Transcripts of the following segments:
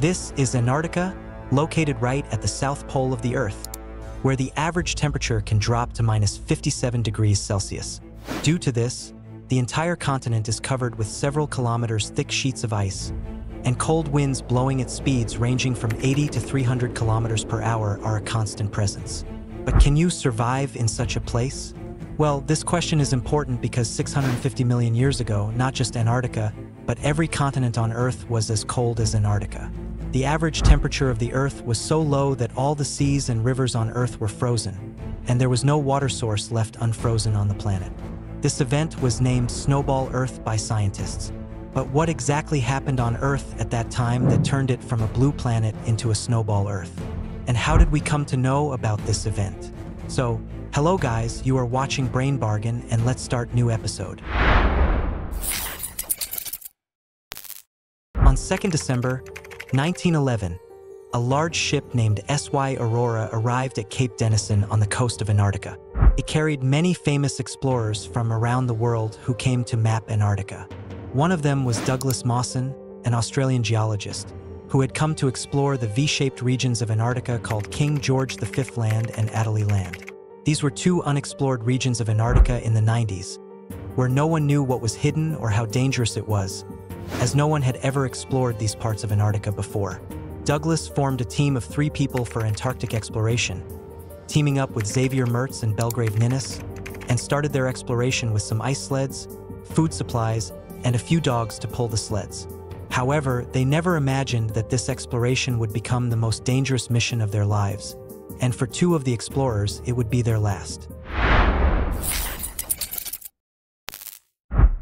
This is Antarctica, located right at the south pole of the Earth, where the average temperature can drop to -57°C. Due to this, the entire continent is covered with several kilometers thick sheets of ice, and cold winds blowing at speeds ranging from 80 to 300 kilometers per hour are a constant presence. But can you survive in such a place? Well, this question is important because 650 million years ago, not just Antarctica, but every continent on Earth was as cold as Antarctica. The average temperature of the Earth was so low that all the seas and rivers on Earth were frozen, and there was no water source left unfrozen on the planet. This event was named Snowball Earth by scientists. But what exactly happened on Earth at that time that turned it from a blue planet into a snowball Earth? And how did we come to know about this event? So, hello guys, you are watching Brain Bargain, and let's start new episode. On 2nd December, 1911, a large ship named SY Aurora arrived at Cape Denison on the coast of Antarctica. It carried many famous explorers from around the world who came to map Antarctica. One of them was Douglas Mawson, an Australian geologist, who had come to explore the V-shaped regions of Antarctica called King George V Land and Adélie Land. These were two unexplored regions of Antarctica in the 90s, where no one knew what was hidden or how dangerous it was, as no one had ever explored these parts of Antarctica before. Douglas formed a team of 3 people for Antarctic exploration, teaming up with Xavier Mertz and Belgrave Ninnis, and started their exploration with some ice sleds, food supplies, and a few dogs to pull the sleds. However, they never imagined that this exploration would become the most dangerous mission of their lives, and for 2 of the explorers, it would be their last.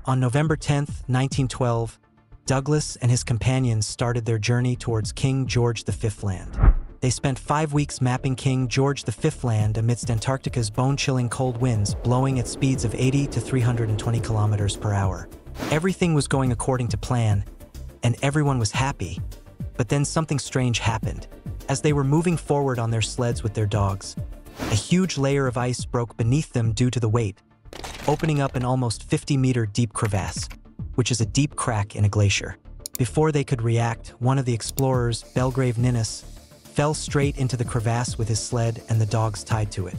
On November 10, 1912, Douglas and his companions started their journey towards King George V Land. They spent 5 weeks mapping King George V Land amidst Antarctica's bone-chilling cold winds blowing at speeds of 80 to 320 kilometers per hour. Everything was going according to plan, and everyone was happy, but then something strange happened. As they were moving forward on their sleds with their dogs, a huge layer of ice broke beneath them due to the weight, opening up an almost 50-meter deep crevasse, which is a deep crack in a glacier. Before they could react, one of the explorers, Belgrave Ninnis, fell straight into the crevasse with his sled and the dogs tied to it.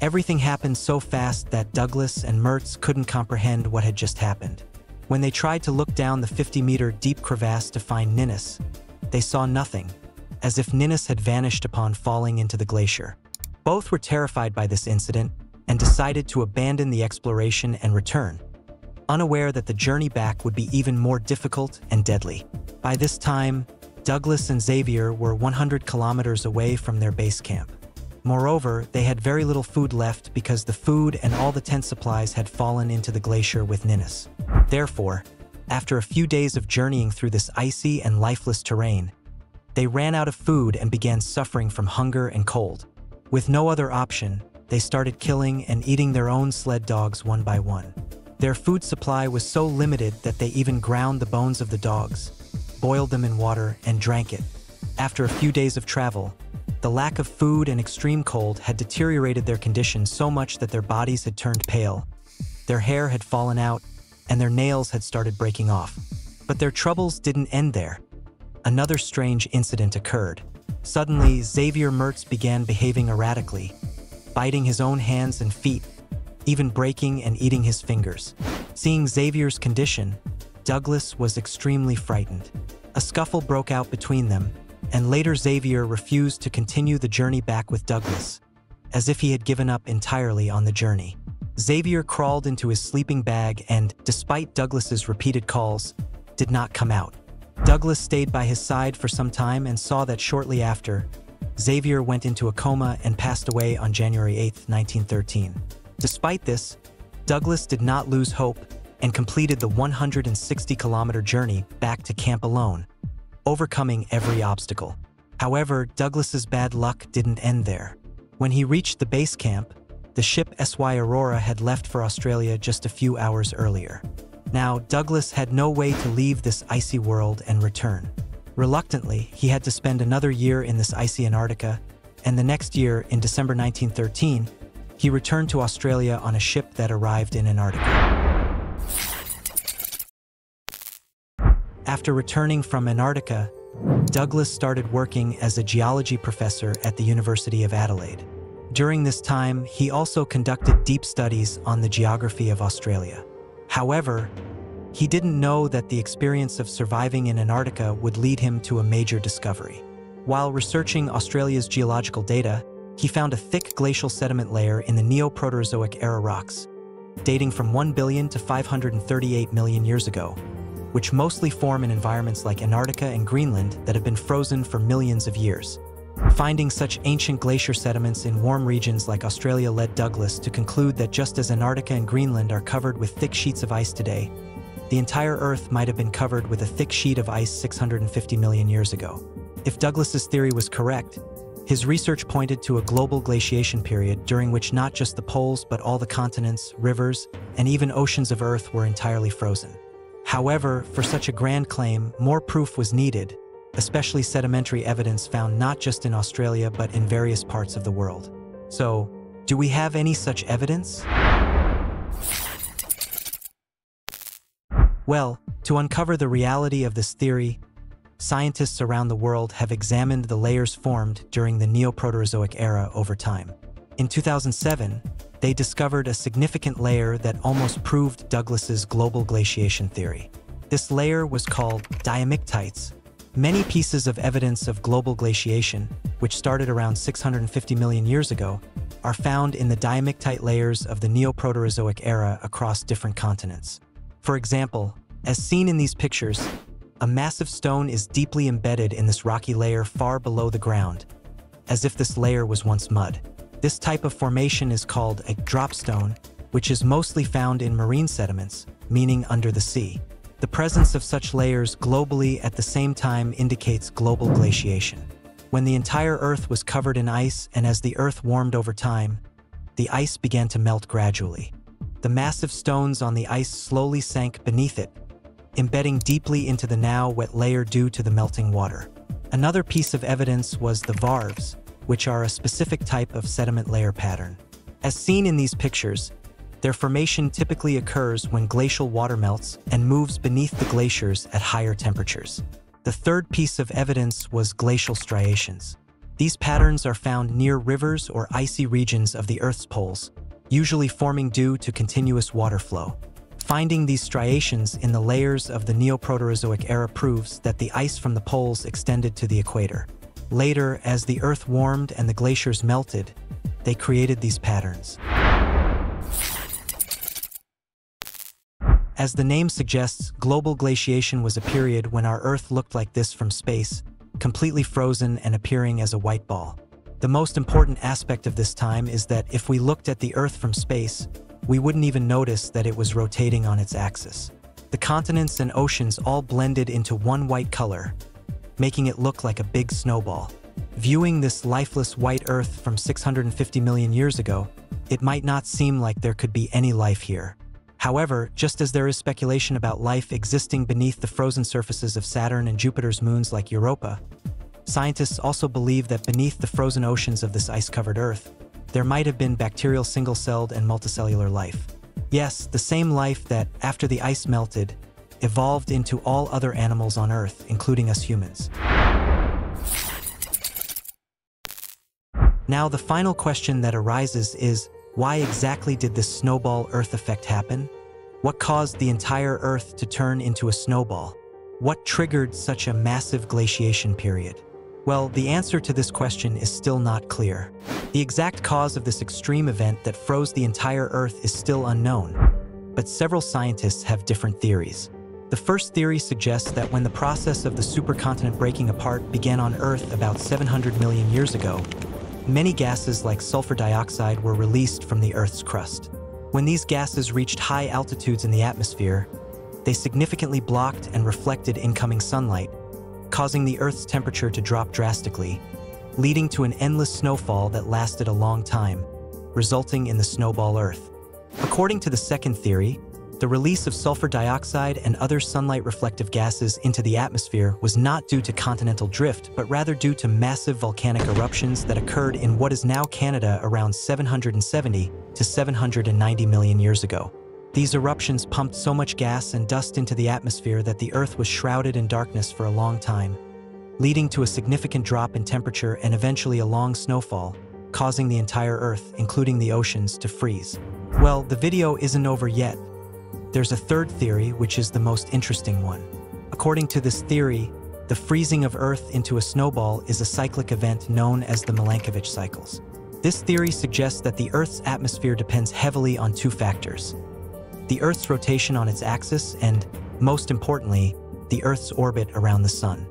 Everything happened so fast that Douglas and Mertz couldn't comprehend what had just happened. When they tried to look down the 50-meter deep crevasse to find Ninnis, they saw nothing, as if Ninnis had vanished upon falling into the glacier. Both were terrified by this incident and decided to abandon the exploration and return, unaware that the journey back would be even more difficult and deadly. By this time, Douglas and Xavier were 100 kilometers away from their base camp. Moreover, they had very little food left because the food and all the tent supplies had fallen into the glacier with Ninnis. Therefore, after a few days of journeying through this icy and lifeless terrain, they ran out of food and began suffering from hunger and cold. With no other option, they started killing and eating their own sled dogs one by one. Their food supply was so limited that they even ground the bones of the dogs, boiled them in water, and drank it. After a few days of travel, the lack of food and extreme cold had deteriorated their condition so much that their bodies had turned pale, their hair had fallen out, and their nails had started breaking off. But their troubles didn't end there. Another strange incident occurred. Suddenly, Xavier Mertz began behaving erratically, biting his own hands and feet, even breaking and eating his fingers. Seeing Xavier's condition, Douglas was extremely frightened. A scuffle broke out between them, and later Xavier refused to continue the journey back with Douglas, as if he had given up entirely on the journey. Xavier crawled into his sleeping bag and, despite Douglas's repeated calls, did not come out. Douglas stayed by his side for some time and saw that shortly after, Xavier went into a coma and passed away on January 8, 1913. Despite this, Douglas did not lose hope and completed the 160-kilometer journey back to camp alone, overcoming every obstacle. However, Douglas's bad luck didn't end there. When he reached the base camp, the ship SY Aurora had left for Australia just a few hours earlier. Now, Douglas had no way to leave this icy world and return. Reluctantly, he had to spend another year in this icy Antarctica, and the next year, in December 1913, he returned to Australia on a ship that arrived in Antarctica. After returning from Antarctica, Douglas started working as a geology professor at the University of Adelaide. During this time, he also conducted deep studies on the geography of Australia. However, he didn't know that the experience of surviving in Antarctica would lead him to a major discovery. While researching Australia's geological data, he found a thick glacial sediment layer in the Neoproterozoic era rocks, dating from 1 billion to 538 million years ago, which mostly form in environments like Antarctica and Greenland that have been frozen for millions of years. Finding such ancient glacier sediments in warm regions like Australia led Douglas to conclude that just as Antarctica and Greenland are covered with thick sheets of ice today, the entire Earth might have been covered with a thick sheet of ice 650 million years ago. If Douglas's theory was correct, his research pointed to a global glaciation period during which not just the poles but all the continents, rivers, and even oceans of Earth were entirely frozen. However, for such a grand claim, more proof was needed, especially sedimentary evidence found not just in Australia but in various parts of the world. So, do we have any such evidence? Well, to uncover the reality of this theory, scientists around the world have examined the layers formed during the Neoproterozoic era over time. In 2007, they discovered a significant layer that almost proved Douglas's global glaciation theory. This layer was called diamictites. Many pieces of evidence of global glaciation, which started around 650 million years ago, are found in the diamictite layers of the Neoproterozoic era across different continents. For example, as seen in these pictures, a massive stone is deeply embedded in this rocky layer far below the ground, as if this layer was once mud. This type of formation is called a dropstone, which is mostly found in marine sediments, meaning under the sea. The presence of such layers globally at the same time indicates global glaciation. When the entire Earth was covered in ice and as the Earth warmed over time, the ice began to melt gradually. The massive stones on the ice slowly sank beneath it, embedding deeply into the now wet layer due to the melting water. Another piece of evidence was the varves, which are a specific type of sediment layer pattern. As seen in these pictures, their formation typically occurs when glacial water melts and moves beneath the glaciers at higher temperatures. The third piece of evidence was glacial striations. These patterns are found near rivers or icy regions of the Earth's poles, usually forming due to continuous water flow. Finding these striations in the layers of the Neoproterozoic era proves that the ice from the poles extended to the equator. Later, as the Earth warmed and the glaciers melted, they created these patterns. As the name suggests, global glaciation was a period when our Earth looked like this from space, completely frozen and appearing as a white ball. The most important aspect of this time is that if we looked at the Earth from space, we wouldn't even notice that it was rotating on its axis. The continents and oceans all blended into one white color, making it look like a big snowball. Viewing this lifeless white Earth from 650 million years ago, it might not seem like there could be any life here. However, just as there is speculation about life existing beneath the frozen surfaces of Saturn and Jupiter's moons like Europa, scientists also believe that beneath the frozen oceans of this ice-covered Earth, there might have been bacterial single-celled and multicellular life. Yes, the same life that, after the ice melted, evolved into all other animals on Earth, including us humans. Now, the final question that arises is, why exactly did this snowball Earth effect happen? What caused the entire Earth to turn into a snowball? What triggered such a massive glaciation period? Well, the answer to this question is still not clear. The exact cause of this extreme event that froze the entire Earth is still unknown, but several scientists have different theories. The first theory suggests that when the process of the supercontinent breaking apart began on Earth about 700 million years ago, many gases like sulfur dioxide were released from the Earth's crust. When these gases reached high altitudes in the atmosphere, they significantly blocked and reflected incoming sunlight, causing the Earth's temperature to drop drastically, leading to an endless snowfall that lasted a long time, resulting in the snowball Earth. According to the second theory, the release of sulfur dioxide and other sunlight-reflective gases into the atmosphere was not due to continental drift, but rather due to massive volcanic eruptions that occurred in what is now Canada around 770 to 790 million years ago. These eruptions pumped so much gas and dust into the atmosphere that the Earth was shrouded in darkness for a long time, leading to a significant drop in temperature and eventually a long snowfall, causing the entire Earth, including the oceans, to freeze. Well, the video isn't over yet. There's a third theory, which is the most interesting one. According to this theory, the freezing of Earth into a snowball is a cyclic event known as the Milankovitch cycles. This theory suggests that the Earth's atmosphere depends heavily on two factors: the Earth's rotation on its axis and, most importantly, the Earth's orbit around the Sun.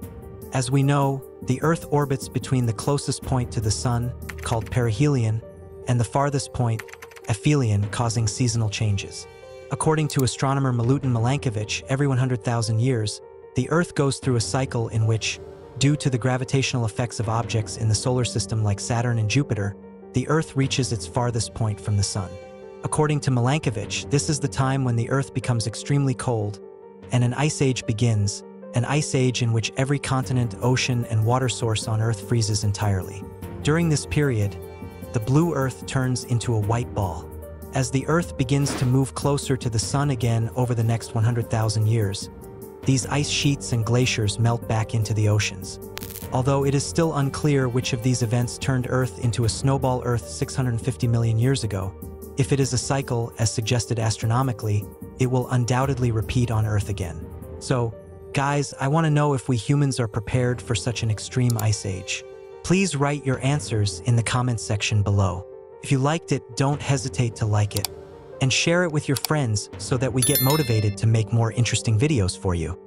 As we know, the Earth orbits between the closest point to the Sun, called perihelion, and the farthest point, aphelion, causing seasonal changes. According to astronomer Milutin Milankovitch, every 100,000 years, the Earth goes through a cycle in which, due to the gravitational effects of objects in the solar system like Saturn and Jupiter, the Earth reaches its farthest point from the Sun. According to Milankovitch, this is the time when the Earth becomes extremely cold, and an ice age begins, an ice age in which every continent, ocean, and water source on Earth freezes entirely. During this period, the blue Earth turns into a white ball. As the Earth begins to move closer to the Sun again over the next 100,000 years, these ice sheets and glaciers melt back into the oceans. Although it is still unclear which of these events turned Earth into a snowball Earth 650 million years ago, if it is a cycle, as suggested astronomically, it will undoubtedly repeat on Earth again. So, guys, I want to know if we humans are prepared for such an extreme ice age. Please write your answers in the comments section below. If you liked it, don't hesitate to like it, and share it with your friends so that we get motivated to make more interesting videos for you.